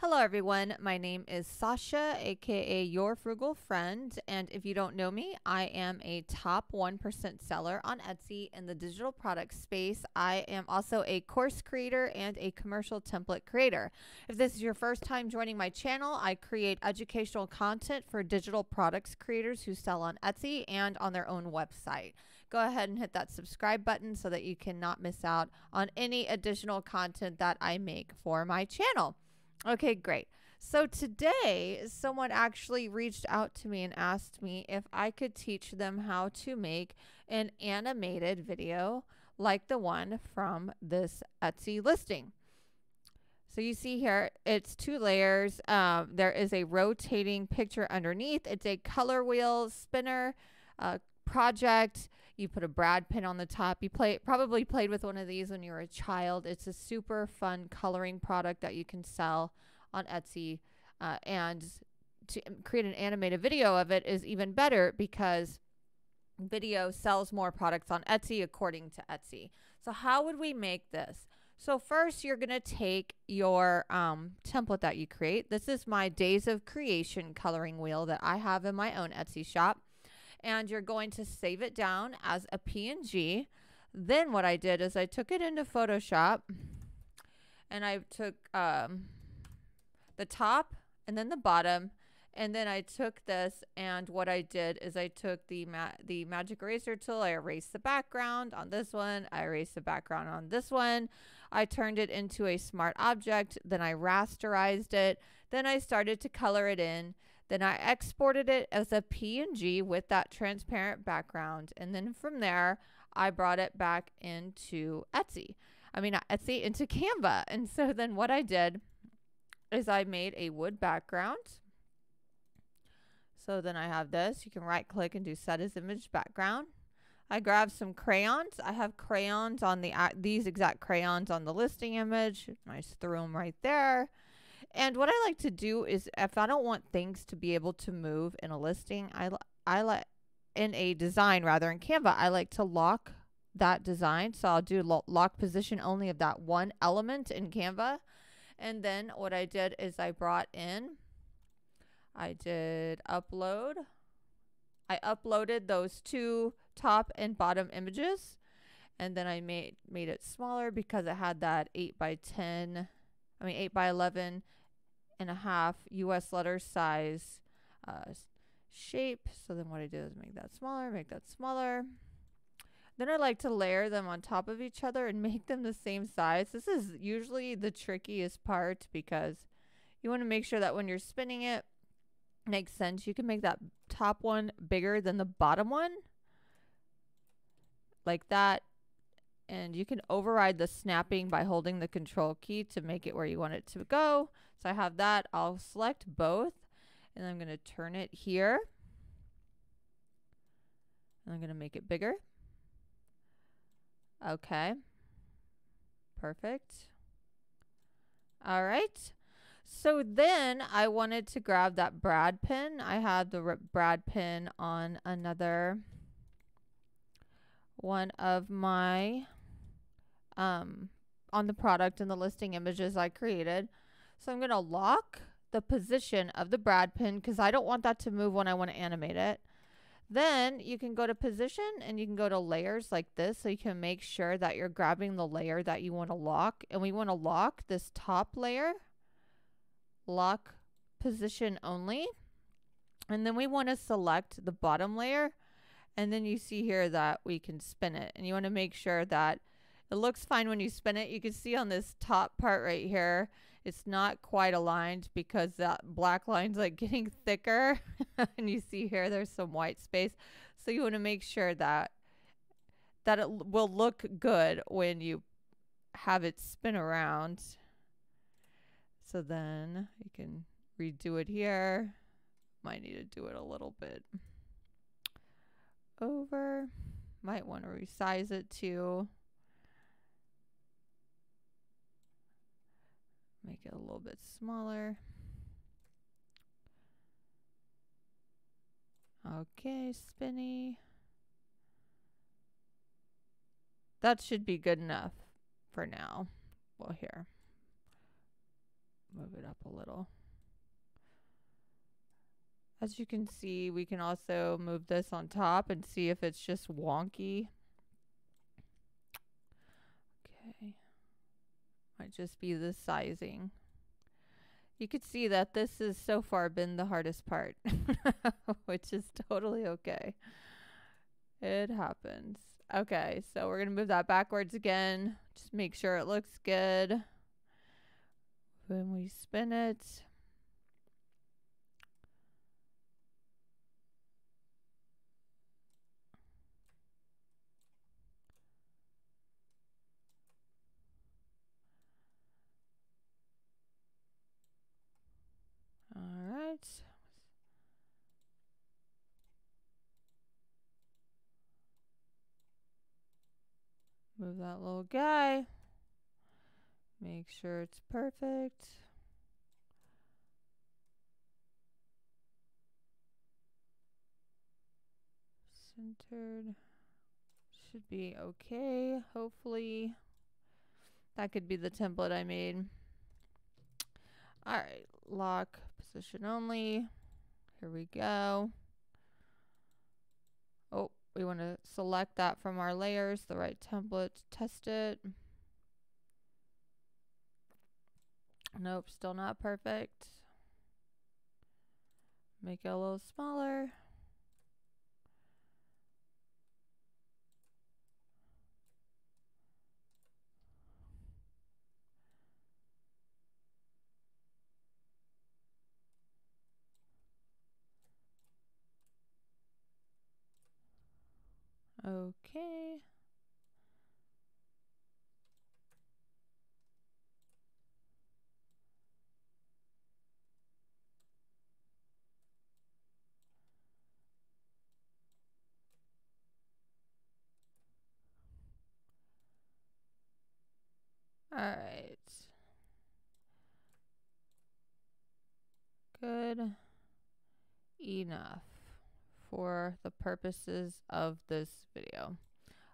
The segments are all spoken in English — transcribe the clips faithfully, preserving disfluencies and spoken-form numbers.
Hello everyone, my name is Sasha, aka Your Frugal Friend, and if you don't know me, I am a top one percent seller on Etsy in the digital product space. I am also a course creator and a commercial template creator. If this is your first time joining my channel, I create educational content for digital products creators who sell on Etsy and on their own website. Go ahead and hit that subscribe button so that you cannot miss out on any additional content that I make for my channel. Okay, great. So today, someone actually reached out to me and asked me if I could teach them how to make an animated video like the one from this Etsy listing. So you see here, it's two layers. Um, there is a rotating picture underneath. It's a color wheel spinner uh, project. You put a Brad pin on the top. You play, probably played with one of these when you were a child. It's a super fun coloring product that you can sell on Etsy. Uh, and to create an animated video of it is even better because video sells more products on Etsy according to Etsy. So how would we make this? So first you're going to take your um, template that you create. This is my Days of Creation coloring wheel that I have in my own Etsy shop. And you're going to save it down as a P N G. Then what I did is I took it into Photoshop and I took um, the top and then the bottom, and then I took this, and what I did is I took the ma the magic eraser tool. I erased the background on this one. I erased the background on this one. I turned it into a smart object. Then I rasterized it. Then I started to color it in. Then I exported it as a P N G with that transparent background. And then from there, I brought it back into Etsy. I mean, Etsy into Canva. And so then what I did is I made a wood background. So then I have this. You can right click and do set as image background. I grabbed some crayons. I have crayons on the, uh, these exact crayons on the listing image. I just threw them right there. And what I like to do is, if I don't want things to be able to move in a listing, I, I like in a design rather in Canva, I like to lock that design. So I'll do lo lock position only of that one element in Canva. And then what I did is I brought in, I did upload. I uploaded those two top and bottom images. And then I made, made it smaller because it had that eight by ten, I mean, eight by eleven and a half U S letter size uh, shape. So then what I did is make that smaller, make that smaller. Then I like to layer them on top of each other and make them the same size. This is usually the trickiest part because you want to make sure that when you're spinning it, it makes sense. You can make that top one bigger than the bottom one, like that. And you can override the snapping by holding the control key to make it where you want it to go. So I have that. I'll select both and I'm going to turn it here. And I'm going to make it bigger. Okay. Perfect. All right. So then I wanted to grab that Brad pin. I have the Brad pin on another one of my Um, on the product and the listing images I created. So I'm going to lock the position of the Brad pin because I don't want that to move when I want to animate it. Then you can go to position and you can go to layers like this, so you can make sure that you're grabbing the layer that you want to lock. And we want to lock this top layer, lock position only. And then we want to select the bottom layer. And then you see here that we can spin it, and you want to make sure that it looks fine when you spin it. You can see on this top part right here, it's not quite aligned because that black line's like getting thicker and you see here, there's some white space. So you want to make sure that, that it will look good when you have it spin around. So then you can redo it here. Might need to do it a little bit over. Might want to resize it too. Make it a little bit smaller. Okay, spinny. That should be good enough for now. Well, here. Move it up a little. As you can see, we can also move this on top and see if it's just wonky. Okay. Might just be the sizing. You could see that this has so far been the hardest part, which is totally okay. It happens. Okay, so we're going to move that backwards again. Just make sure it looks good when we spin it. Move that little guy. Make sure it's perfect. Centered. Should be okay, hopefully. That could be the template I made. Alright, lock position only. Here we go. Oh, we want to select that from our layers, the right template, test it. Nope, still not perfect. Make it a little smaller. Okay. All right. Good enough for the purposes of this video.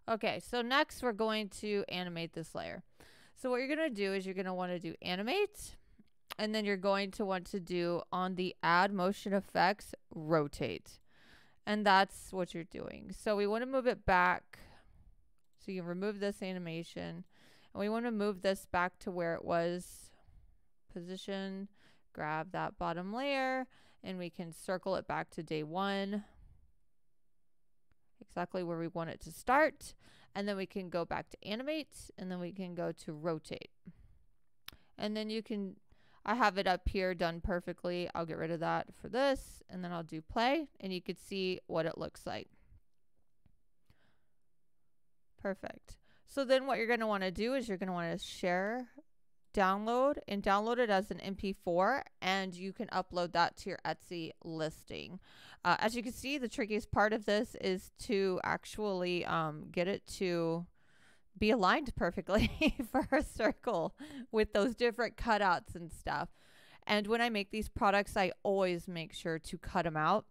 Okay, so next we're going to animate this layer. So what you're gonna do is you're gonna wanna do animate, and then you're going to want to do on the add motion effects, rotate. And that's what you're doing. So we wanna move it back. So you remove this animation, and we wanna move this back to where it was position, grab that bottom layer, and we can circle it back to day one. Exactly where we want it to start, and then we can go back to animate, and then we can go to rotate, and then you can, I have it up here done perfectly. I'll get rid of that for this, and then I'll do play, and you can see what it looks like. Perfect. So then what you're going to want to do is you're going to want to share, download, and download it as an M P four, and you can upload that to your Etsy listing. Uh, as you can see, the trickiest part of this is to actually um, get it to be aligned perfectly for a circle with those different cutouts and stuff. And when I make these products, I always make sure to cut them out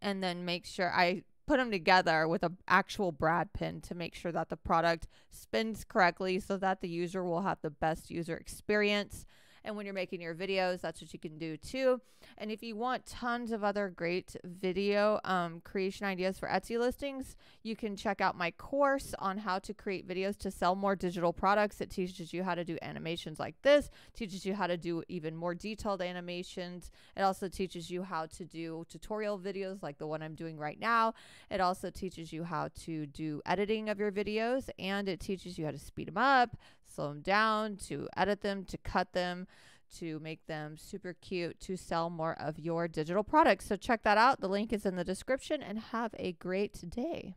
and then make sure I put them together with an actual Brad pin to make sure that the product spins correctly so that the user will have the best user experience. And when you're making your videos, that's what you can do too. And if you want tons of other great video um, creation ideas for Etsy listings, you can check out my course on how to create videos to sell more digital products. It teaches you how to do animations like this, teaches you how to do even more detailed animations. It also teaches you how to do tutorial videos like the one I'm doing right now. It also teaches you how to do editing of your videos, and it teaches you how to speed them up, slow them down, to edit them, to cut them, to make them super cute, to sell more of your digital products. So check that out. The link is in the description, and have a great day.